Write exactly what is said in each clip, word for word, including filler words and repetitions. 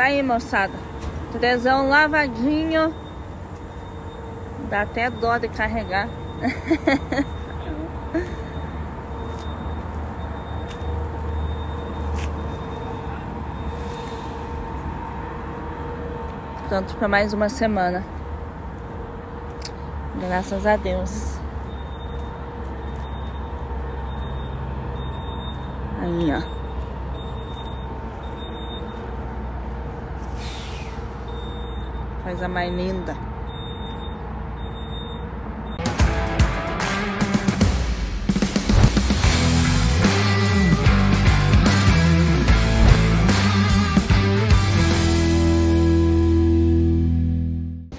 Tá aí, moçada. Trezão lavadinho. Dá até dó de carregar. Pronto para mais uma semana. Graças a Deus. Aí, ó. Coisa mais linda.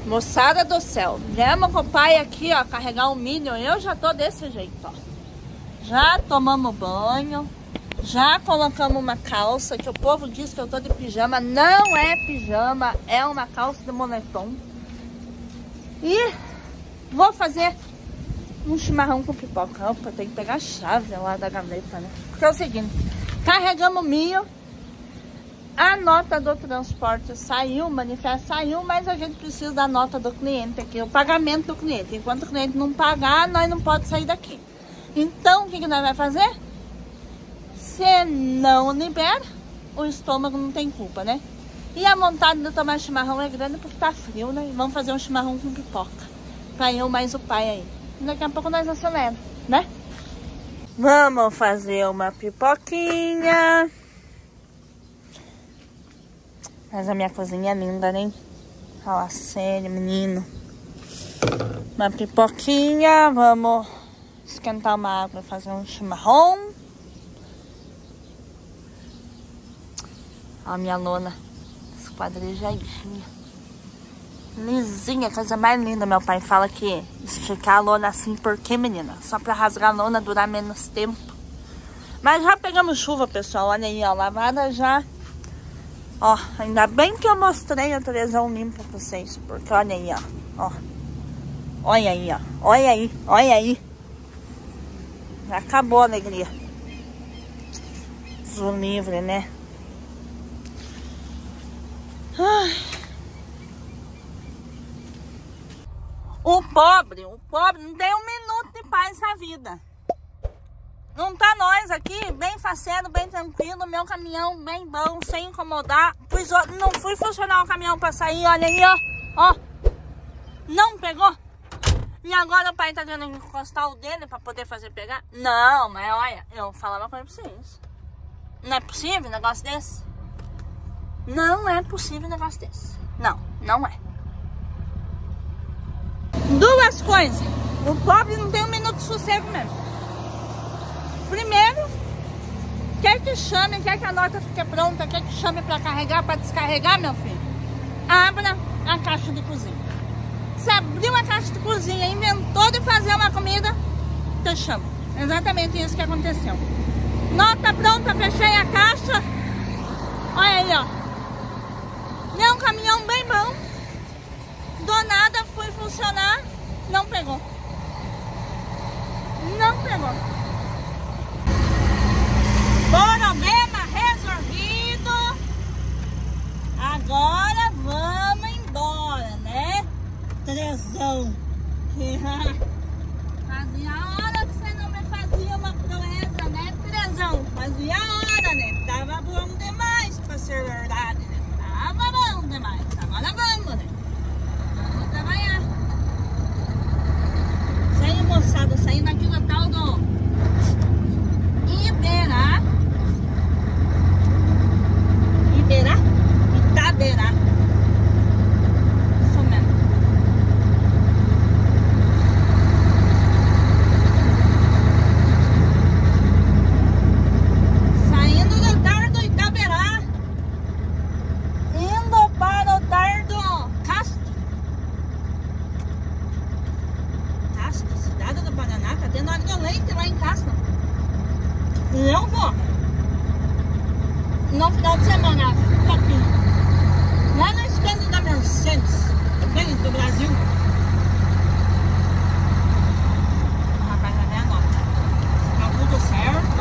Moçada do céu, viemos com o pai aqui, ó, carregar um milho. Eu já tô desse jeito, ó. Já tomamos banho, já colocamos uma calça, que o povo diz que eu tô de pijama. Não é pijama, é uma calça de moletom. E vou fazer um chimarrão com pipoca. Opa, tem que pegar a chave lá da gaveta, né? Porque é o seguinte, carregamos o milho. A nota do transporte saiu, o manifesto saiu, mas a gente precisa da nota do cliente aqui, o pagamento do cliente. Enquanto o cliente não pagar, nós não podemos sair daqui. Então, o que, que nós vamos fazer? Se não libera, o estômago não tem culpa, né? E a vontade de tomar chimarrão é grande porque tá frio, né? Vamos fazer um chimarrão com pipoca, pra eu mais o pai aí. Daqui a pouco nós aceleramos, né? Vamos fazer uma pipoquinha. Mas a minha cozinha é linda, né? Fala sério, menino. Uma pipoquinha. Vamos esquentar uma água, fazer um chimarrão. Olha a minha lona esquadrejadinha. Lisinha, coisa mais linda. Meu pai fala que esticar a lona assim, por quê, menina? Só pra rasgar a lona, durar menos tempo. Mas já pegamos chuva, pessoal. Olha aí, ó. Lavada já. Ó, ainda bem que eu mostrei a trezão limpa pra vocês. Porque olha aí, ó. Ó. Olha aí, ó. Olha aí, olha aí. Acabou a alegria. Deus livre, né? Ai. O pobre, o pobre não tem um minuto de paz na vida. Não tá nós aqui, bem faceiro, bem tranquilo, meu caminhão bem bom, sem incomodar. Fui, não fui funcionar o caminhão pra sair, olha aí, ó, ó. Não pegou. E agora o pai tá tendo que encostar o dele pra poder fazer pegar. Não, mas olha, eu vou falar uma coisa pra vocês. Não é possível um negócio desse? Não é possível um negócio desse. Não, não é. Duas coisas. O pobre não tem um minuto de sossego mesmo. Primeiro, quer que chame, quer que a nota fique pronta, quer que chame para carregar, para descarregar, meu filho, abra a caixa de cozinha. Se abriu a caixa de cozinha, inventou de fazer uma comida, te chamo. Exatamente isso que aconteceu. Nota pronta, fechei a caixa. Olha aí, ó. É um caminhão bem bom. Do nada, fui funcionar, não pegou. Não pegou. Problema resolvido. Agora vamos embora, né? Trezão. Fazia hora que você não me fazia uma proeza, né, Trezão? Fazia hora, né? Tava bom demais, pra ser verdade, né? Tava bom demais. Agora vamos, né? Vamos trabalhar. Isso aí, moçada. Saindo aqui no tal do Iberá. Iberá? Itaberá. Isso mesmo. Saindo do Tardo Itaberá, indo para o Tardo Castro. Castro, cidade do Paraná. Tá tendo água de leite lá em Castro. Eu vou. No final de semana, fica aqui. Lá no stand da Mercedes Benz do Brasil. O rapaz vai ver a nota. Tá tudo certo.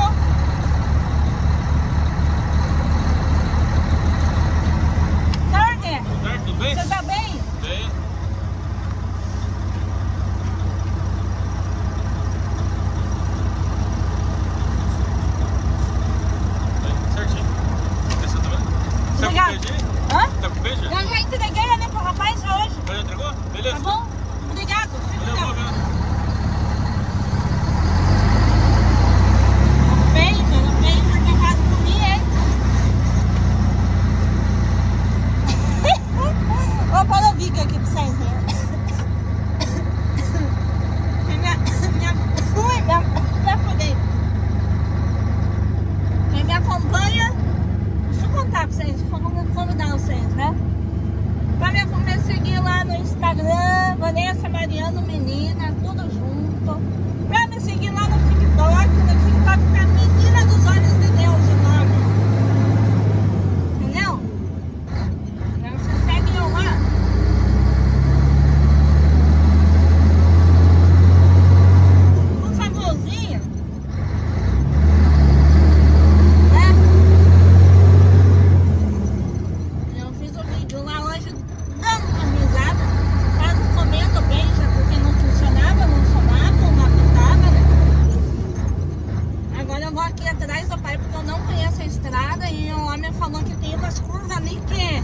aí, o homem falou que tem umas curvas nem que...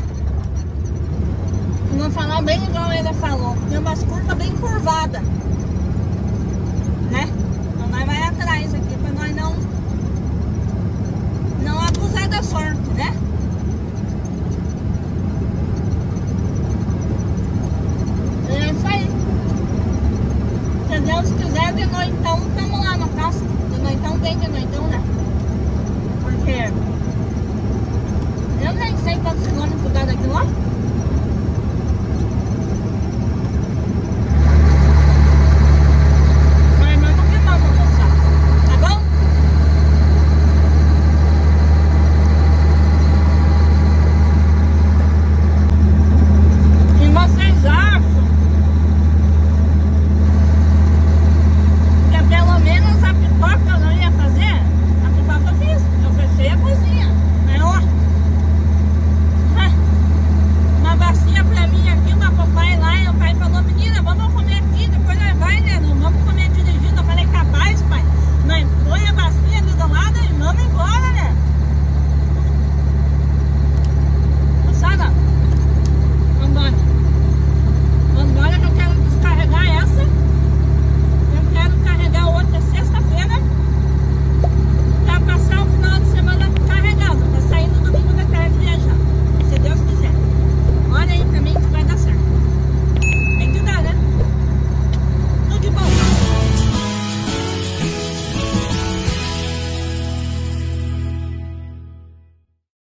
Não falar bem igual ele falou, tem umas curvas bem curvadas.